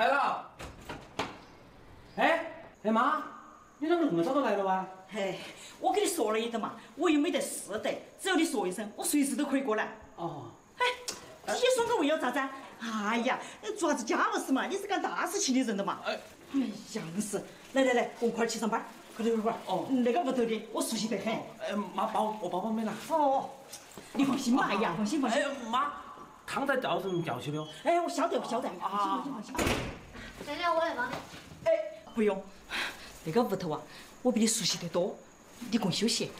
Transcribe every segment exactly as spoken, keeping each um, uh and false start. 来了。哎哎妈，你啷个那么早都来了哇？嘿，我跟你说了一点嘛，我又没得事的，只要你说一声，我随时都可以过来。哦。哎，你说我为了咋子？哎呀，抓子家务事嘛，你是干大事情的人的嘛。哎，哎呀，硬是。来来来，我们快去上班。 快点快点！哦，那个屋头的我熟悉得很。哎，妈，包我包包没拿。哦，你放心嘛，哎呀，放心放心。哎，妈，汤在灶上吊起了。哎，我晓得，我晓得。啊，放心放心。奶奶，我来帮你。哎，不用，那个屋头啊，我比你熟悉得多，你共休息。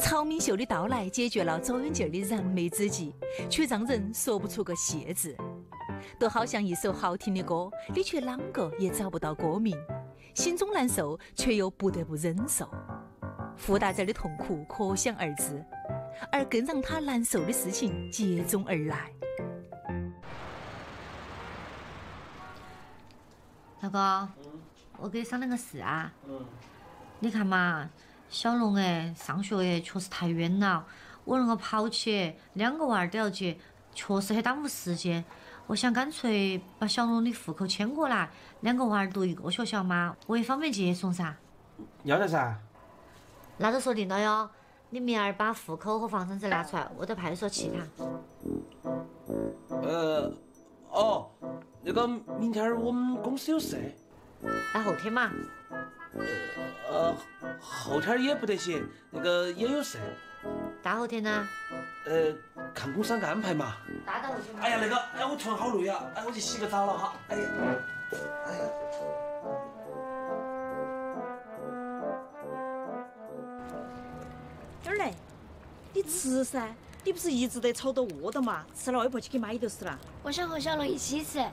曹敏秀的到来解决了左元静的燃眉之急，却让人说不出个谢字。 都好像一首好听的歌，你却啷个也找不到歌名，心中难受却又不得不忍受。傅大仔的痛苦可想而知，而更让他难受的事情接踵而来。老公，嗯、我给你商量个事啊。嗯、你看嘛，小龙哎，上学哎确实太冤了，我啷个跑起，两个娃儿都要接，确实很耽误时间。 我想干脆把小龙的户口迁过来，两个娃儿读一个学校嘛，我也方便接送噻。要得噻。那就说定了哟，你明儿把户口和房产证拿出来，我到派出所去他。呃，哦，那个明天我们公司有事。那后天嘛。呃，后天也不得行，那个也有事。大后天呢？呃。 看工商安排嘛。哎呀，那个，哎，我突然好累啊！哎，我去洗个澡了哈。哎呀，哎呀。二来，你吃噻，你不是一直得吵得饿的嘛？吃了，外婆去给买就是了。我想和小龙一起吃。哎，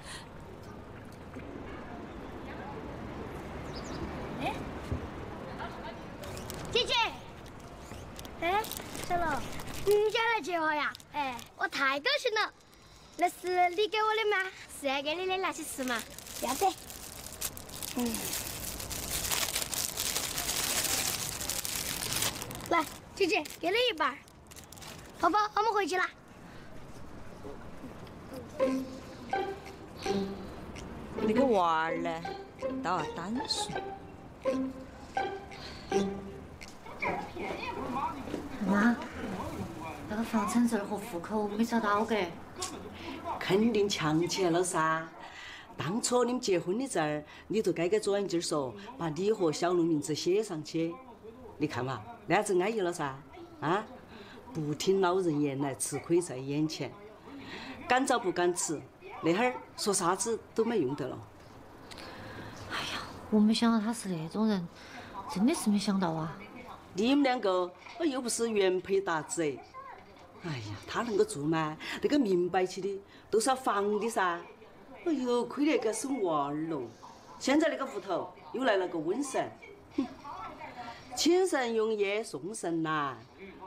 姐姐，哎，小龙。 你家来接我呀？哎，我太高兴了！那是你给我的吗？是俺给你的，拿去吃嘛。要得。嗯。来，姐姐，给你一半。宝宝，我们回去啦。那个娃儿呢？倒啊，单数。 妈，那个房产证和户口没找到给，肯定抢劫了噻！当初你们结婚的证儿，你就该给左元静说，把你和小龙名字写上去。你看嘛，那样子安逸了噻！啊，不听老人言来，吃亏在眼前。敢找不敢吃，那会儿说啥子都没用得了。哎呀，我没想到他是那种人，真的是没想到啊！ 你们两个，我又不是原配搭子哎！哎呀，他能够做吗？那个明摆起的都是要防的噻！哎呦，亏得该生娃儿了。现在那个屋头又来了个瘟神，哼！请神容易送神难。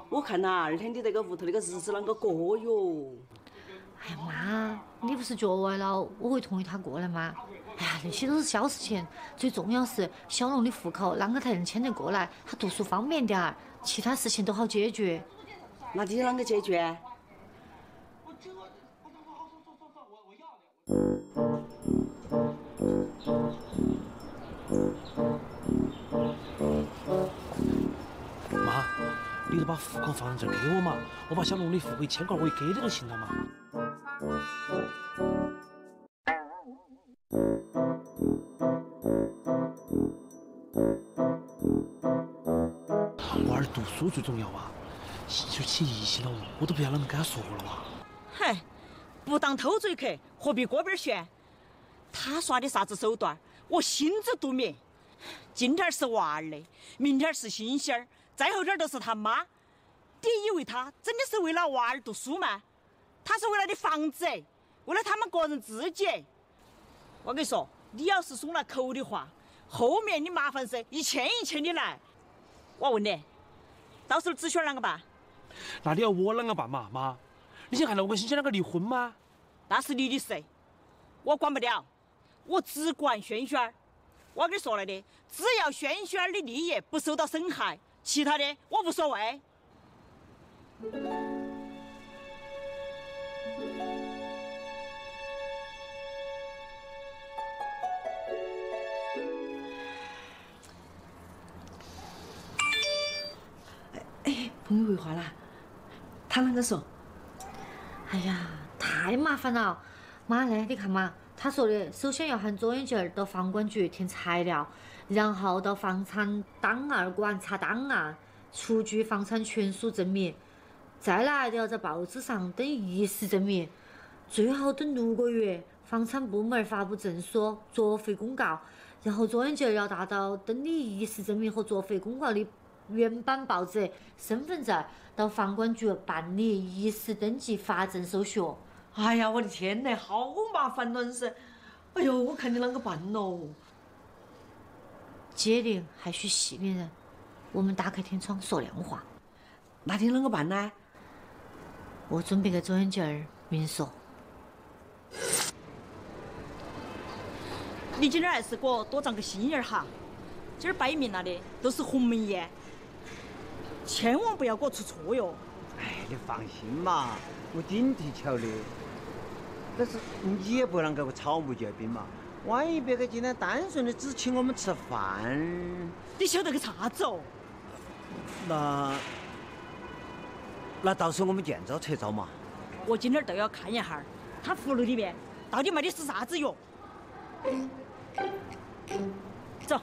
我看呐、啊，二天你那个屋头那个日子啷个过哟？哎呀妈，你不是脚崴了，我会同意他过来吗？ 哎呀，那些都是小事情，最重要是小龙的户口啷个才能迁得过来？他读书方便点儿，其他事情都好解决。那你啷个解决？妈，你就把户口房证给我嘛，我把小龙的户口迁过来，我给你就行了嘛。 娃儿读书最重要啊！信手起疑心了，我都不晓得啷个跟他说了哇！嗨，不当偷嘴客，何必锅边悬？他耍的啥子手段，我心知肚明。今天是娃儿的，明天是星星儿，再后天都是他妈。你以为他真的是为了娃儿读书吗？他是为了你房子，为了他们个人自己。我跟你说，你要是松了口的话，后面的麻烦事一件一件的来。 我问你，到时候子萱啷个办？那你要我啷个办嘛，妈？你想看到我跟欣欣两个离婚吗？那是你的事，我管不了，我只管轩轩儿。我跟你说了的，只要轩轩儿的利益不受到损害，其他的我无所谓。划啦？他啷个说？哎呀，太麻烦了！妈嘞，你看嘛，他说的，首先要喊左英杰到房管局填材料，然后到房产档案馆查档案，出具房产权属证明，再来要在报纸上登遗失证明，最后等六个月。 房产部门发布证书、作废公告，然后左英杰要达到登记遗失证明和作废公告的原版报纸、身份证，到房管局办理遗失登记发证手续。哎呀，我的天嘞，好麻烦了是！哎呦，我看你啷个办喽？解铃还需系铃人，我们打开天窗说亮话。那你啷个办呢？我准备给左英杰明说。 你今儿还是给我多长个心眼儿哈！今儿摆明了的都是鸿门宴，千万不要给我出错哟！哎，你放心嘛，我警惕瞧的。但是你也不能给我草木皆兵嘛，万一别个今天单纯的只请我们吃饭，你晓得个啥子哦？那那到时候我们见招拆招嘛。我今天都要看一下，他葫芦里面到底卖的是啥子药。 走。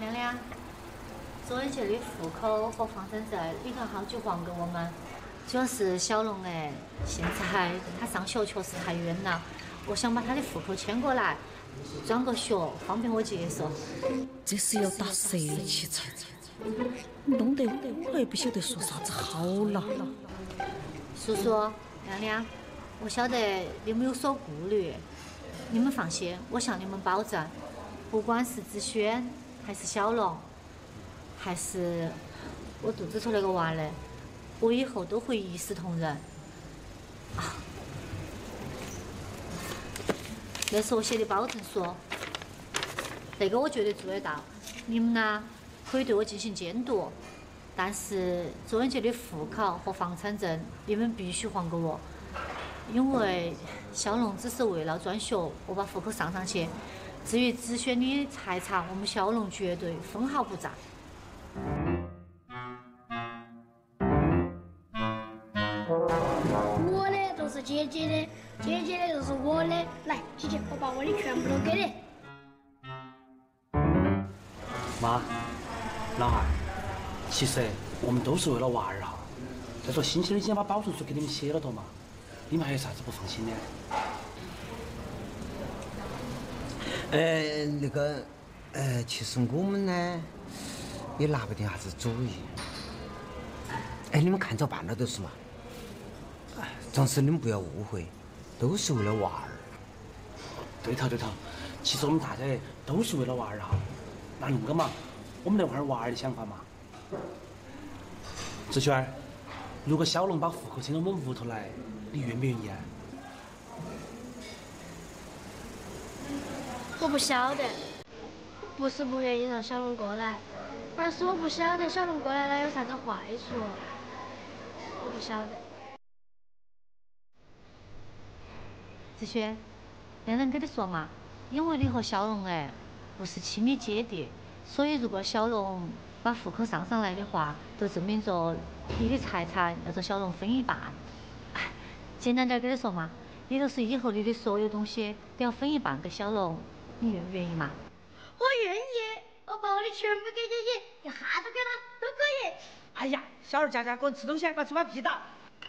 亮亮，左英杰的户口和房产证，你看好久还给我们？ 主要是小龙哎，现在他上学确实太远了，我想把他的户口迁过来，转个学，方便我接受。这是要打蛇起才，弄得我还不晓得说啥子好了。叔叔，亮亮，我晓得你们有所顾虑，你们放心，我向你们保证，不管是子轩，还是小龙，还是我肚子头那个娃嘞。 我以后都会一视同仁。啊，那是我写的保证书，那个我绝对做得到。你们呢，可以对我进行监督，但是左英杰的户口和房产证，你们必须还给我，因为小龙只是为了转学，我把户口上上去。至于子轩的财产，我们小龙绝对分毫不占。 姐姐的，姐姐的就是我的。来，姐姐，我把我的全部都给你。妈，老二，其实我们都是为了娃儿哈。再说，星期已经把保证书给你们写了的嘛，你们还有啥子不放心的？呃，那个，呃，其实我们呢，也拿不定啥子主意。哎，你们看着办了就是嘛。 但是你们不要误会，都是为了娃儿。对头对头，其实我们大家都是为了娃儿哈。那恁个嘛，我们来玩娃儿的想法嘛。子轩，如果小龙把户口迁到我们屋头来，你愿不愿意啊？我不晓得，不是不愿意让小龙过来，而是我不晓得小龙过来了有啥子坏处，我不晓得。 子轩，亮亮跟你说嘛，因为你和小龙哎不是亲密姐弟，所以如果小龙把户口上上来的话，就证明着你的财产要和小龙分一半。简单点跟你说嘛，也就是以后你的所有东西都要分一半给小龙，你愿不愿意嘛？我愿意，我把我的全部给姐姐，一哈都给她都可以。哎呀，小二佳佳，给我吃东西，把我吃完皮打。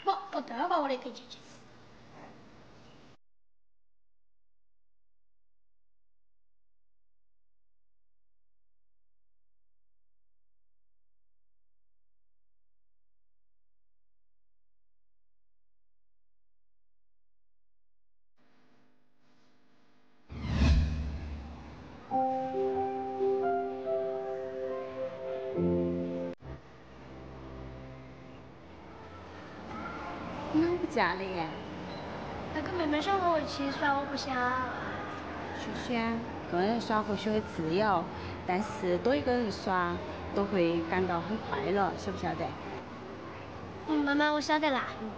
不，我都要把我的给姐姐。 咋了呀？那个妹妹想和我一起耍，我不想。轩轩，个人耍和学自由，但是多一个人耍都会感到很快乐，晓不晓得？嗯，妈妈，我晓得啦。嗯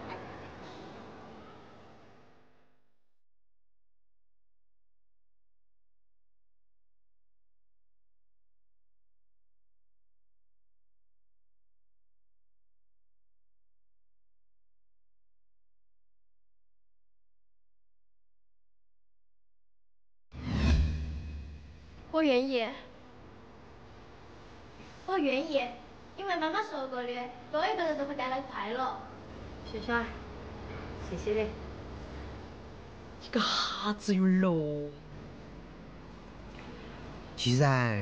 我愿意，我愿意，因为妈妈说过的，多一个人都会带来快乐。轩轩，谢谢你。你干哈子用喽？既然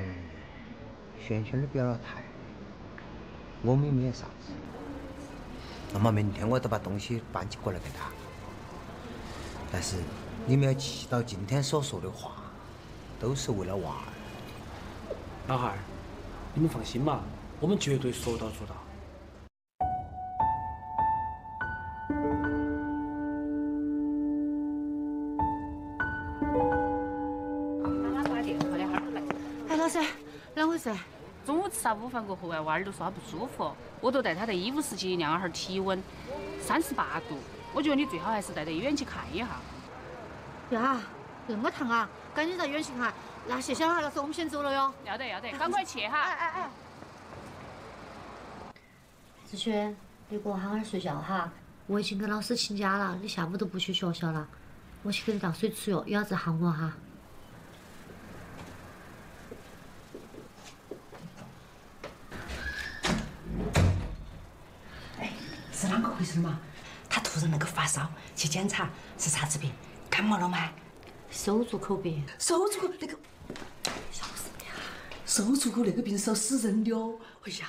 轩轩都表了态，我们也没啥子，那么明天我就把东西搬起过来给他。但是你们要记到今天所说的话。 都是为了娃儿。老汉儿，你们放心吧，我们绝对说到做到。妈妈挂电话了，哈儿来。哎，老师，啷回事？中午吃啥午饭过后啊，娃儿都说他不舒服，我都带他在医务室去量了哈儿体温，三十八度，我觉得你最好还是带到医院去看一下。呀，那么烫啊！ 赶紧到医院去看。那谢谢哈，老师，我们先走了哟。要得要得，赶快去哈。哎哎哎。志轩，你给我好好睡觉哈。我已经跟老师请假了，你下午都不去学校了。我去给你倒水吃药，也要治喊我哈。哎，是啷个回事嘛？他突然那个发烧，去检查是啥子病？感冒了吗？ 手足口病，手足口那个，笑死你了！手足口那个病烧死人的哦！哎呀，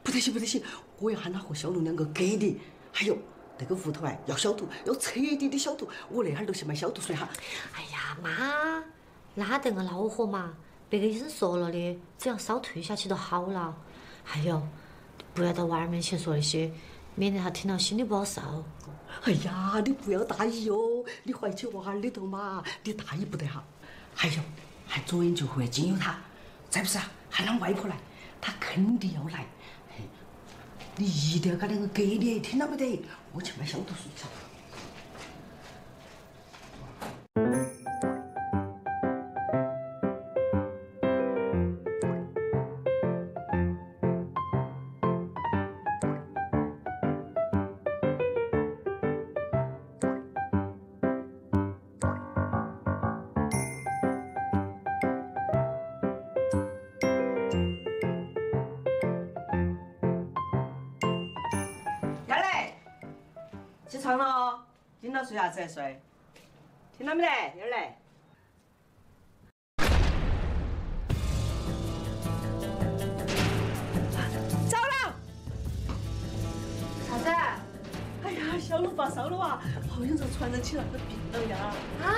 不得行不得行，我要喊他和小龙两个给力！还有那个屋头哎，要消毒，要彻底的消毒。我那哈儿都去买消毒水哈。哎呀妈，哪得个恼火嘛！别个医生说了的，只要烧退下去就好了。还有，不要到娃儿面前说那些，免得他听了心里不好受。 哎呀，你不要大意哦！你怀起娃儿里头嘛，你大意不得哈。还有，还左眼就会经有他，再不是啊，喊他外婆来，他肯定要来。你一定要给两个给力，听到没得？我去买消毒水去。 上了，今朝睡啥子睡？听到没得？妞儿嘞？走了。啥子？哎呀，小龙发烧了哇，好像是传染起那个病了呀。啊！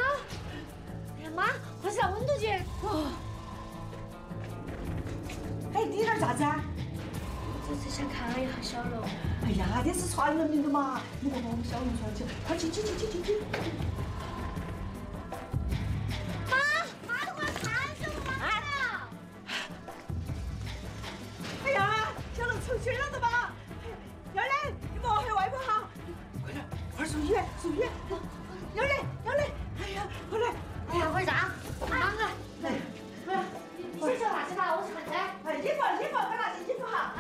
哎呀妈，快去拿温度计。哦。哎，你那啥子啊？ 我只想看一下小龙。哎呀，你是传染病的嘛！你快把我们小龙传起来，快去去去去去去！妈，妈都快看死我妈了！哎呀，小龙出血了的吧？幺零，你莫喊外婆哈！快点，快送医院，送医院！幺零，幺零，哎呀，快来！哎呀，会长，忙啊！来，快来！你先叫哪去吧，我去喊噻。哎，衣服，衣服，快拿去衣服哈！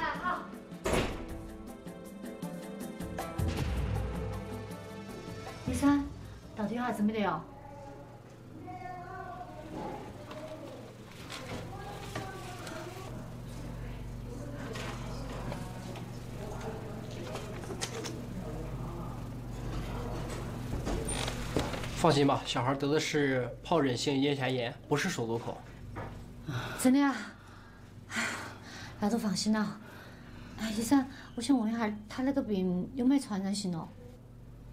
医生，到底有啥子没得哟？放心吧，小孩得的是疱疹性咽峡炎，不是手足口。真的啊？哎，那就放心了。哎，医生，我想问一下，他那个病有没有传染性哦？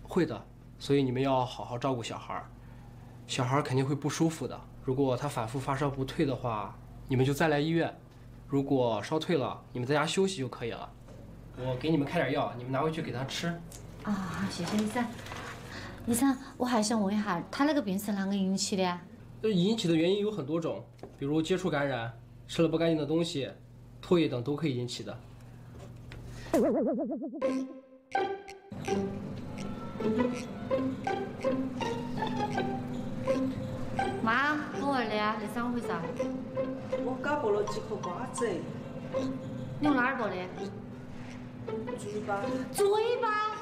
会的。 所以你们要好好照顾小孩儿，小孩儿肯定会不舒服的。如果他反复发烧不退的话，你们就再来医院。如果烧退了，你们在家休息就可以了。我给你们开点药，你们拿回去给他吃。啊、哦，谢谢医生。医生，我还想问一下，他那个病是啷个引起的？呃，引起的原因有很多种，比如接触感染、吃了不干净的东西、唾液等都可以引起的。妈，我问你啊，那是怎么回事？我搞剥了几颗瓜子。你用哪儿剥的？嘴巴。嘴巴？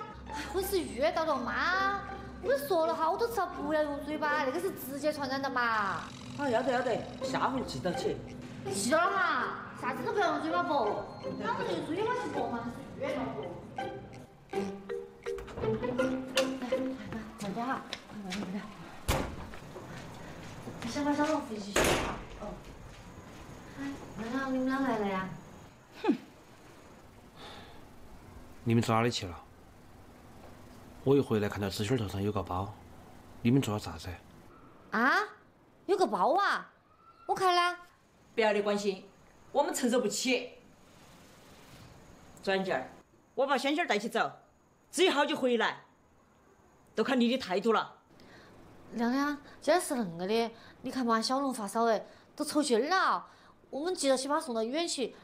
我是遇到了妈，我说了好多次不要用嘴巴，那个是直接传染的嘛。啊，要得要得，下回记到起。记到了哈，啥子都不要用嘴巴剥，哪个用嘴巴去剥嘛？是越要剥。来，大家哈，快快快！ 先把小老虎一起去吧。哦。哎，难道你们俩来了呀？哼。你们走哪里去了？我一回来看到子萱头上有个包，你们做了啥子？啊？有个包啊？我看了。不要你关心，我们承受不起。转件儿，我把萱萱带起走，只有好久回来，都看你的态度了。 亮亮，今天是恁个的，你看嘛，小龙发烧哎，都抽筋儿了。我们急着去把他送到医院去。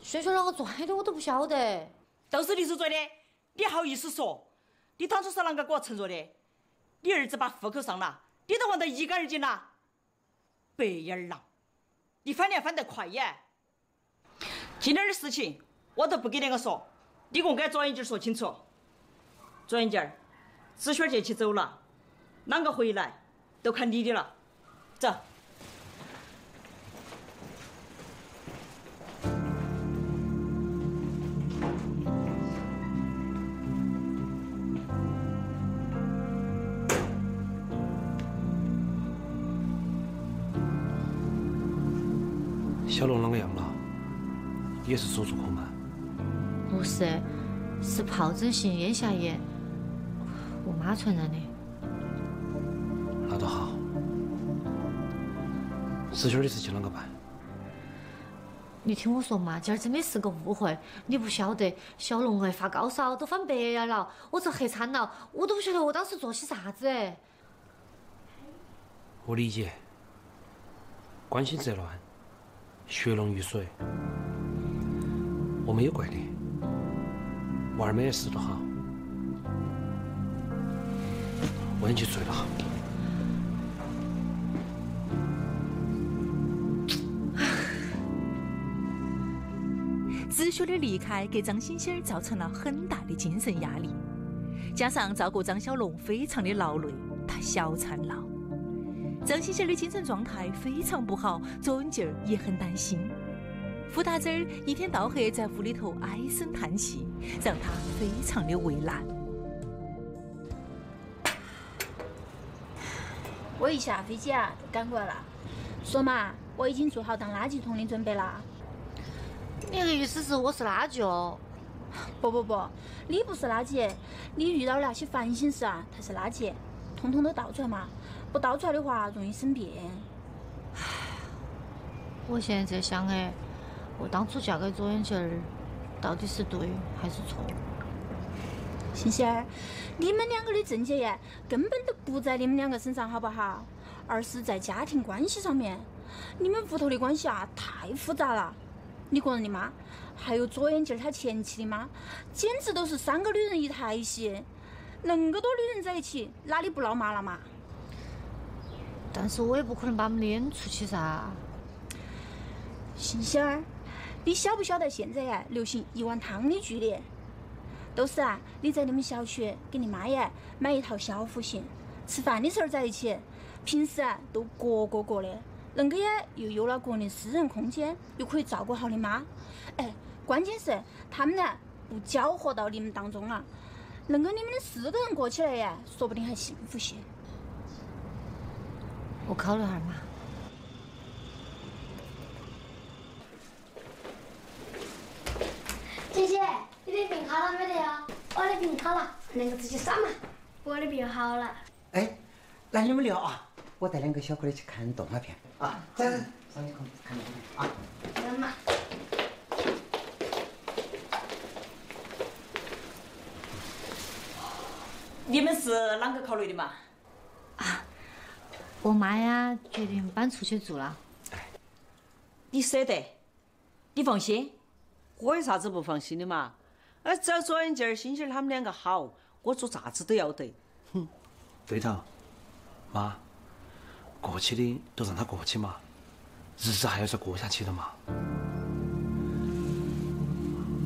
萱萱啷个做的，我都不晓得。都是你是做的，你好意思说？你当初是啷个给我承诺的？你儿子把户口上了，你都忘得一干二净了。白眼儿狼，你翻脸翻得快耶！今天的事情我都不给那个说，你给我给转一件说清楚。转一件，子萱姐去走了。 啷个回来，都看你的了。走。小龙啷个样了？也是手术困难？不是，是疱疹性咽峡炎，我妈传染的。 那倒好，子萱的事情啷个办？你听我说嘛，今儿真的是个误会，你不晓得，小龙哎发高烧都翻白眼了，我遭吓惨了，我都不晓得我当时做些啥子哎。我理解，关心则乱，血浓于水，我没有怪你，娃儿没事就好，我先去睡了。 子萱的离开给张欣欣造成了很大的精神压力，加上照顾张小龙非常的劳累，她小产了。张欣欣的精神状态非常不好，周文静也很担心。胡大婶儿一天到黑在屋里头唉声叹气，让她非常的为难。我一下飞机啊就赶过来了，说嘛，我已经做好当垃圾桶的准备了。 你的意思是我是垃圾哦？不不不，你不是垃圾，你遇到那些烦心事啊，才是垃圾，通通都倒出来嘛，不倒出来的话容易生病。我现在在想哎，我当初嫁给左眼镜儿，到底是对还是错？欣欣儿，你们两个的症结呀，根本都不在你们两个身上，好不好？而是在家庭关系上面，你们屋头的关系啊，太复杂了。 你个人的妈，还有左眼镜他前妻的妈，简直都是三个女人一台戏。恁个多女人在一起，哪里不闹麻了嘛？但是我也不可能把我们撵出去噻。欣欣儿，你晓不晓得现在呀流行一碗汤的剧烈？都是啊，你在你们小区给你妈呀买一套小户型，吃饭的时候在一起，平时啊都各过各的。 恁个也又有了个人的私人空间，又可以照顾好你妈。哎，关键是他们呢不搅和到你们当中了，恁个你们的四个人过起来呀，说不定还幸福些。我考虑下嘛。姐姐，你的病好了没得呀？我的病好了，恁个自己耍嘛。我的病好了。哎，那你们聊啊。 我带两个小伙儿去看动画片啊！走，上去看看动画片啊！妈妈，你们是啷个考虑的嘛？啊，我妈呀，决定搬出去住了。你舍得，你放心。我有啥子不放心的嘛？哎，只要左眼镜儿、星星儿他们两个好，我做啥子都要得。哼，对头，妈，过去的都让他过去嘛，日子还要再过下去的嘛。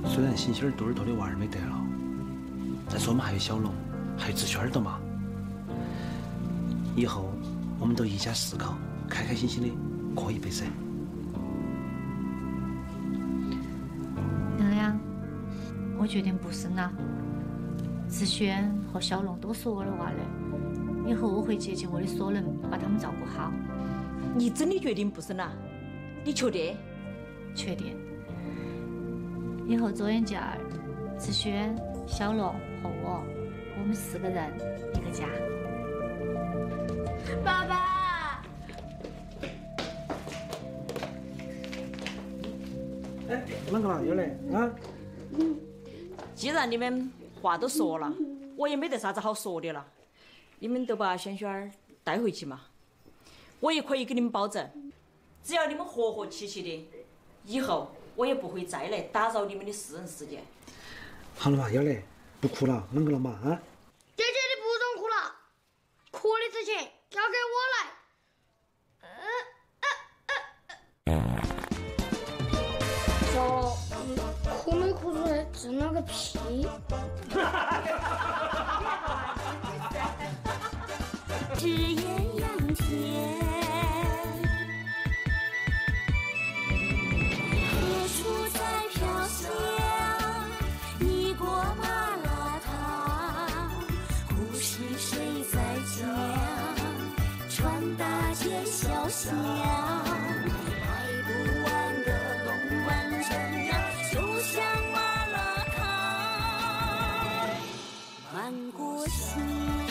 虽然星星儿肚儿头的娃儿没得了，但是我们还有小龙，还有志轩儿的嘛。 以后我们都一家四口，开开心心的过一辈子。娘娘，我决定不生了。志轩和小龙都是我的娃儿，以后我会竭尽我的所能把他们照顾好。你真的决定不生了？你确定？确定。以后左眼镜儿、志轩、小龙和我，我们四个人一个家。 爸爸，哎，啷个了？又来啊？既然你们话都说了，我也没得啥子好说的了。你们都把轩轩儿带回去嘛。我也可以给你们保证，只要你们和和气气的，以后我也不会再来打扰你们的私人时间。好了嘛，又来，不哭了，啷个了嘛？啊？姐姐，你不准哭了，哭的事情。 交给我来。说，哭没哭出来，只那个皮。只艳阳天。 想卖不完的龙丸缠绕，就像麻辣烫，漫过心